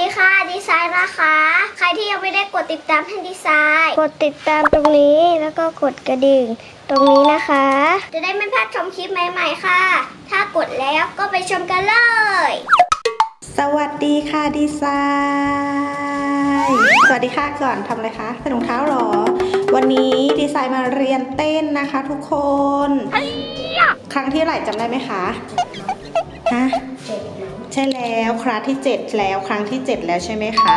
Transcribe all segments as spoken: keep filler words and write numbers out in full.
ดีค่ะดีไซน์นะคะใครที่ยังไม่ได้กดติดตามให้ดีไซน์กดติดตามตรงนี้แล้วก็กดกระดิ่งตรงนี้นะคะจะได้ไม่พลาดชมคลิปใหม่ๆค่ะถ้ากดแล้วก็ไปชมกันเลยสวัสดีค่ะดีไซน์สวัสดีค่ะก่อนทำอะไรคะใส่รองเท้าหรอวันนี้ดีไซน์มาเรียนเต้นนะคะทุกคนครั้งที่เท่าไหร่จำได้ไหมคะฮะใช่แล้วครั้งที่เจ็ดแล้วครั้งที่เจ็ดแล้วใช่ไหมคะ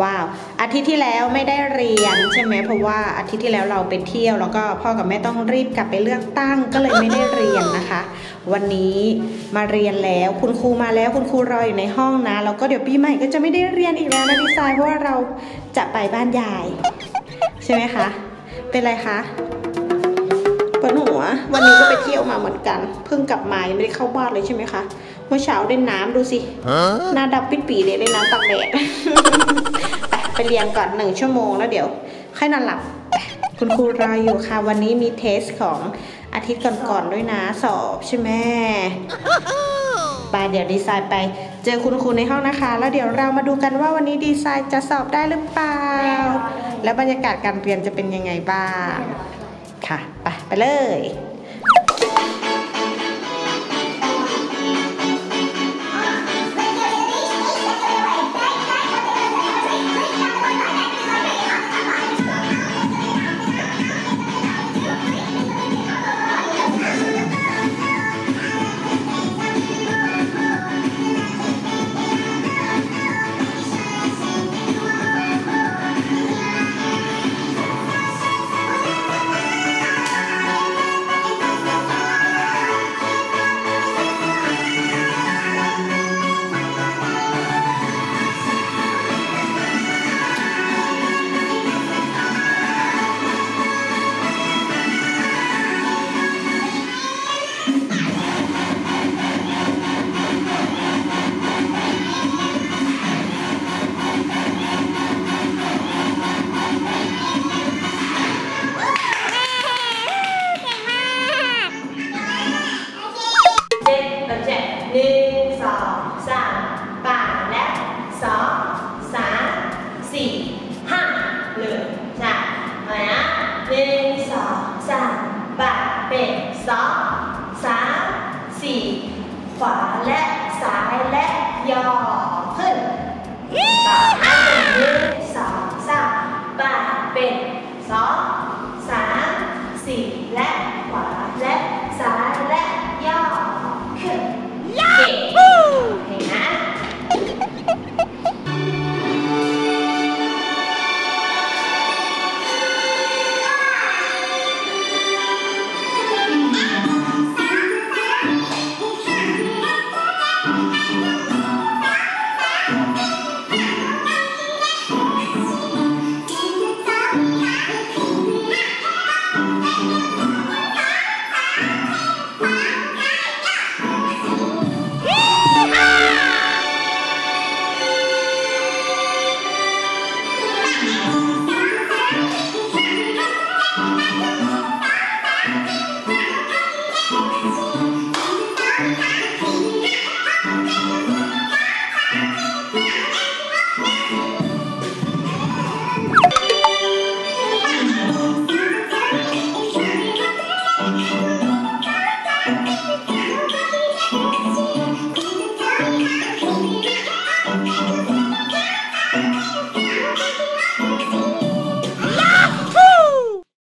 ว้าวอาทิตย์ที่แล้วไม่ได้เรียนใช่ไหมเพราะว่าอาทิตย์ที่แล้วเราไปเที่ยวแล้วก็พ่อกับแม่ต้องรีบกลับไปเลือกตั้งก็เลยไม่ได้เรียนนะคะวันนี้มาเรียนแล้วคุณครูมาแล้วคุณครูรออยู่ในห้องนะแล้วก็เดี๋ยวปีใหม่ก็จะไม่ได้เรียนอีกแล้วนะดีไซน์เพราะว่าเราจะไปบ้านยายใช่ไหมคะเป็นไรคะปวดหัววันนี้ก็ไปเที่ยวมาเหมือนกันเพิ่งกลับมายังไม่ได้เข้าบ้านเลยใช่ไหมคะเมื่อเช้าเล่นน้ำดูสิหน้าดำปิดปีเลยเล่นน้ำตากแดด ไปเรียนก่อนหนึ่งชั่วโมงแล้วเดี๋ยวค่อยนอนหลับคุณครูรออยู่ค่ะวันนี้มีเทสของอาทิตย์ก่อนๆด้วยนะสอบใช่ไหม ไปเดี๋ยวดีไซน์ไปเจอคุณครูในห้องนะคะแล้วเดี๋ยวเรามาดูกันว่าวันนี้ดีไซน์จะสอบได้หรือเปล่าแล้วบรรยากาศการเรียนจะเป็นยังไงบ้างค่ะไปไปเลย